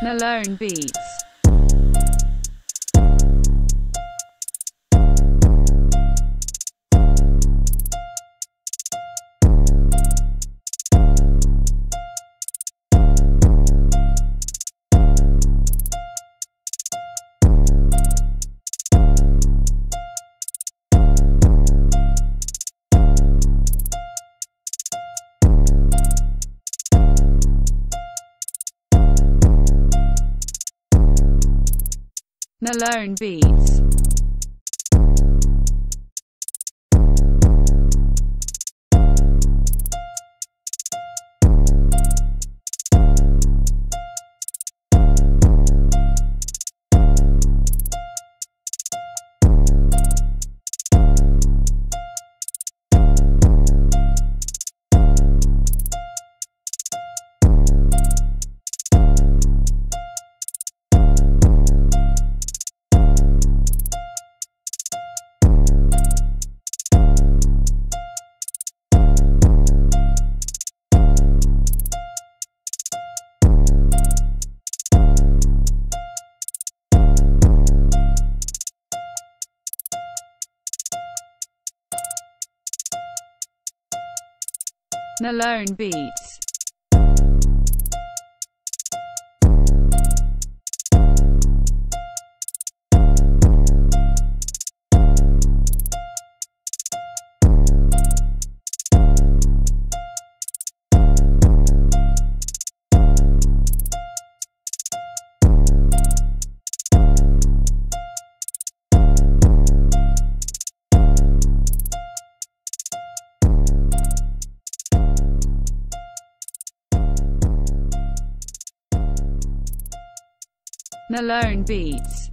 Meloun beats. Meloun beats. Meloun beats. Meloun beats.